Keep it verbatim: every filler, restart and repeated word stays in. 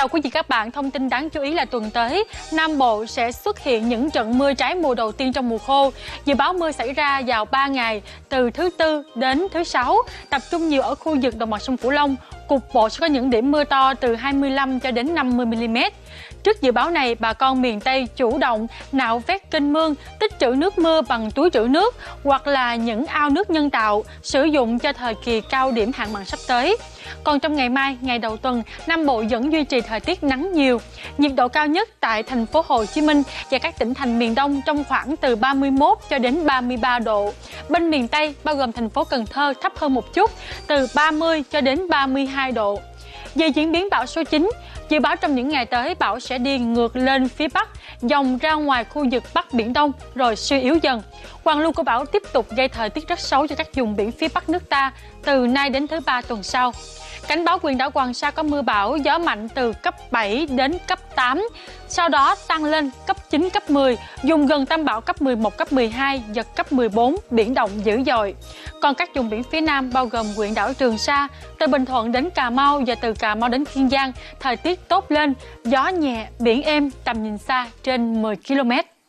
Chào quý vị các bạn, thông tin đáng chú ý là tuần tới, Nam Bộ sẽ xuất hiện những trận mưa trái mùa đầu tiên trong mùa khô. Dự báo mưa xảy ra vào ba ngày, từ thứ Tư đến thứ Sáu, tập trung nhiều ở khu vực đồng bằng sông Cửu Long. Cục bộ sẽ có những điểm mưa to từ hai mươi lăm cho đến năm mươi mi-li-mét. Trước dự báo này, bà con miền Tây chủ động nạo vét kênh mương, tích trữ nước mưa bằng túi trữ nước hoặc là những ao nước nhân tạo sử dụng cho thời kỳ cao điểm hạn mặn sắp tới. Còn trong ngày mai, ngày đầu tuần, Nam Bộ vẫn duy trì thời tiết nắng nhiều. Nhiệt độ cao nhất tại thành phố Hồ Chí Minh và các tỉnh thành miền Đông trong khoảng từ ba mươi mốt cho đến ba mươi ba độ. Bên miền Tây, bao gồm thành phố Cần Thơ thấp hơn một chút, từ ba mươi cho đến ba mươi hai độ. Về diễn biến bão số chín, dự báo trong những ngày tới bão sẽ đi ngược lên phía Bắc, dòng ra ngoài khu vực Bắc Biển Đông rồi suy yếu dần. Hoàn lưu của bão tiếp tục gây thời tiết rất xấu cho các vùng biển phía Bắc nước ta từ nay đến thứ Ba tuần sau. Cảnh báo huyện đảo Hoàng Sa có mưa bão, gió mạnh từ cấp bảy đến cấp tám, sau đó tăng lên cấp chín, cấp mười, vùng gần tâm bão cấp mười một, cấp mười hai, giật cấp mười bốn, biển động dữ dội. Còn các vùng biển phía Nam bao gồm huyện đảo Trường Sa, từ Bình Thuận đến Cà Mau và từ Cà Mau đến Kiên Giang, thời tiết tốt lên, gió nhẹ, biển êm, tầm nhìn xa trên mười ki-lô-mét.